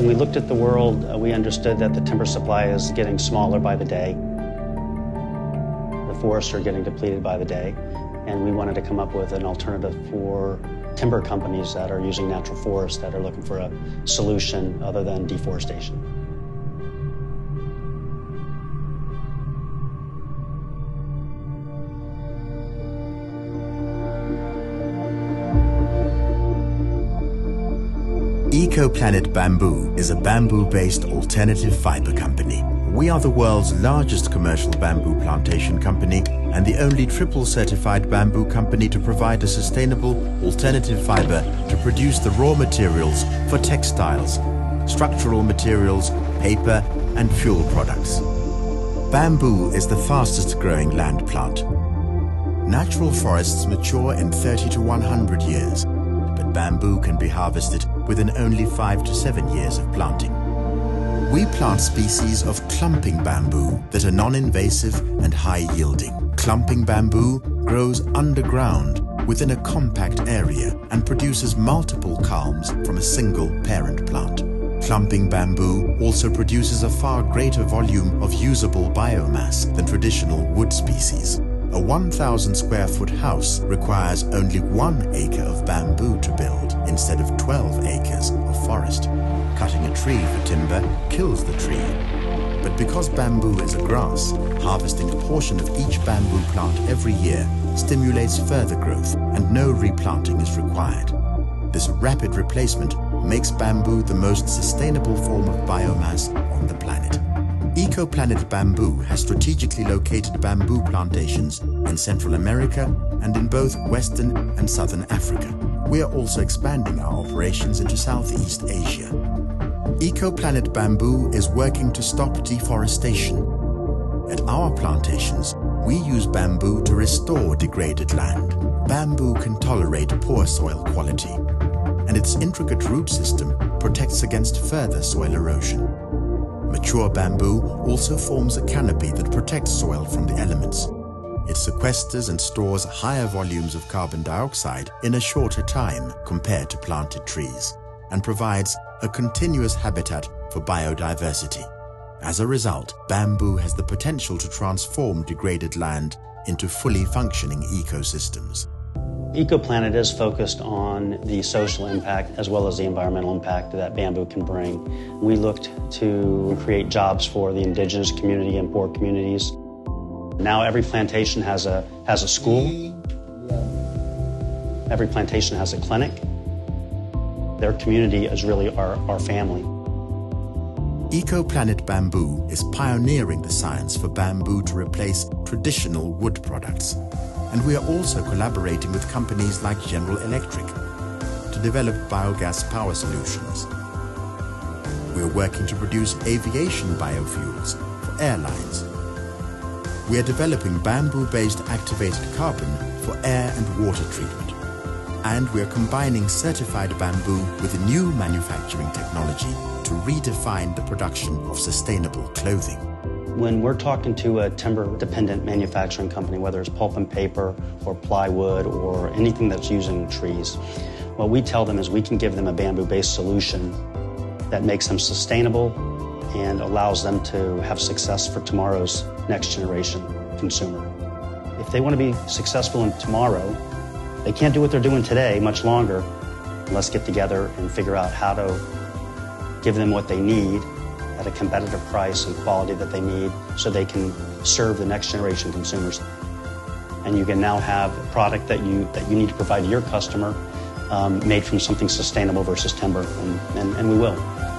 When we looked at the world, we understood that the timber supply is getting smaller by the day. The forests are getting depleted by the day, and we wanted to come up with an alternative for timber companies that are using natural forests, that are looking for a solution other than deforestation. EcoPlanet Bamboo is a bamboo-based alternative fiber company. We are the world's largest commercial bamboo plantation company and the only triple-certified bamboo company to provide a sustainable alternative fiber to produce the raw materials for textiles, structural materials, paper and fuel products. Bamboo is the fastest-growing land plant. Natural forests mature in 30 to 100 years, but bamboo can be harvested within only 5 to 7 years of planting. We plant species of clumping bamboo that are non-invasive and high-yielding. Clumping bamboo grows underground within a compact area and produces multiple culms from a single parent plant. Clumping bamboo also produces a far greater volume of usable biomass than traditional wood species. A 1,000 square foot house requires only 1 acre of bamboo to build instead of 12 acres of forest. Cutting a tree for timber kills the tree. But because bamboo is a grass, harvesting a portion of each bamboo plant every year stimulates further growth and no replanting is required. This rapid replacement makes bamboo the most sustainable form of biomass on the planet. EcoPlanet Bamboo has strategically located bamboo plantations in Central America and in both Western and Southern Africa. We are also expanding our operations into Southeast Asia. EcoPlanet Bamboo is working to stop deforestation. At our plantations, we use bamboo to restore degraded land. Bamboo can tolerate poor soil quality, and its intricate root system protects against further soil erosion. Mature bamboo also forms a canopy that protects soil from the elements. It sequesters and stores higher volumes of carbon dioxide in a shorter time compared to planted trees, and provides a continuous habitat for biodiversity. As a result, bamboo has the potential to transform degraded land into fully functioning ecosystems. EcoPlanet is focused on the social impact as well as the environmental impact that bamboo can bring. We looked to create jobs for the indigenous community and poor communities. Now every plantation has a school. Every plantation has a clinic. Their community is really our family. EcoPlanet Bamboo is pioneering the science for bamboo to replace traditional wood products. And we are also collaborating with companies like General Electric to develop biogas power solutions. We are working to produce aviation biofuels for airlines. We are developing bamboo-based activated carbon for air and water treatment. And we are combining certified bamboo with a new manufacturing technology to redefine the production of sustainable clothing. When we're talking to a timber-dependent manufacturing company, whether it's pulp and paper or plywood or anything that's using trees, what we tell them is we can give them a bamboo-based solution that makes them sustainable and allows them to have success for tomorrow's next generation consumer. If they want to be successful in tomorrow, they can't do what they're doing today much longer. Let's get together and figure out how to give them what they need at a competitive price and quality that they need so they can serve the next generation consumers. And you can now have a product that you need to provide to your customer made from something sustainable versus timber, and we will.